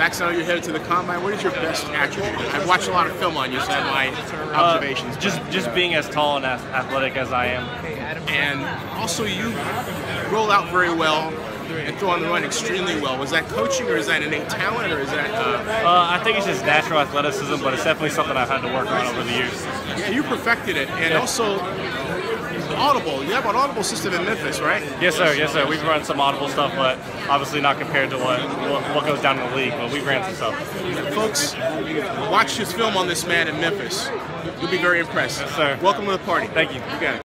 backside of your head to the combine, what is your best attribute? I've watched a lot of film on you, so I have my observations. Just being as tall and as athletic as I am. And also you roll out very well and throw on the run extremely well. Was that coaching, or is that innate talent, or is that... I think it's just natural athleticism, but it's definitely something I've had to work on over the years. Yeah, you perfected it. And also... Audible. You have an audible system in Memphis, right? Yes, sir. Yes, sir. We've run some audible stuff, but obviously not compared to what goes down in the league, but we've ran some stuff. And folks, watch this film on this man in Memphis. You'll be very impressed. Yes, sir. Welcome to the party. Thank you. You got it.